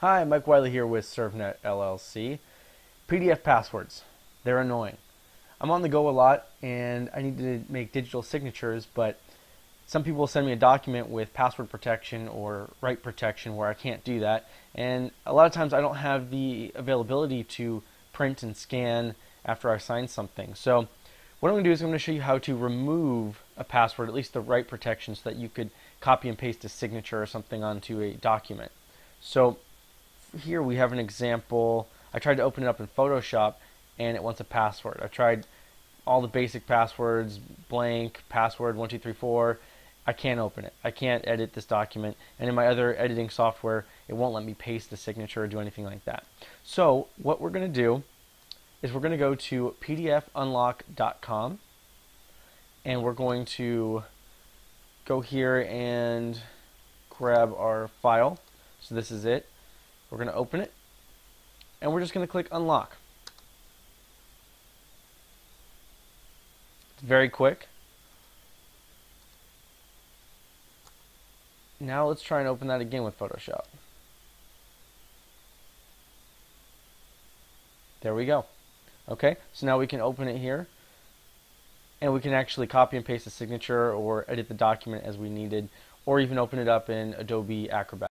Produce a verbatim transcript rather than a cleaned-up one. Hi, Mike Wylie here with ServNet L L C. P D F passwords, they're annoying. I'm on the go a lot and I need to make digital signatures, but some people send me a document with password protection or write protection where I can't do that, and a lot of times I don't have the availability to print and scan after I sign something. So what I'm going to do is I'm going to show you how to remove a password, at least the write protection, so that you could copy and paste a signature or something onto a document. So here we have an example. I tried to open it up in Photoshop and it wants a password. I tried all the basic passwords, blank, password, one two three four. I can't open it. I can't edit this document, and in my other editing software it won't let me paste the signature or do anything like that. So what we're going to do is we're going to go to p d f unlock dot com and we're going to go here and grab our file. So this is it. We're going to open it and we're just going to click unlock. It's very quick. Now let's try and open that again with Photoshop. There we go. Okay, so now we can open it here and we can actually copy and paste the signature or edit the document as we needed, or even open it up in Adobe Acrobat.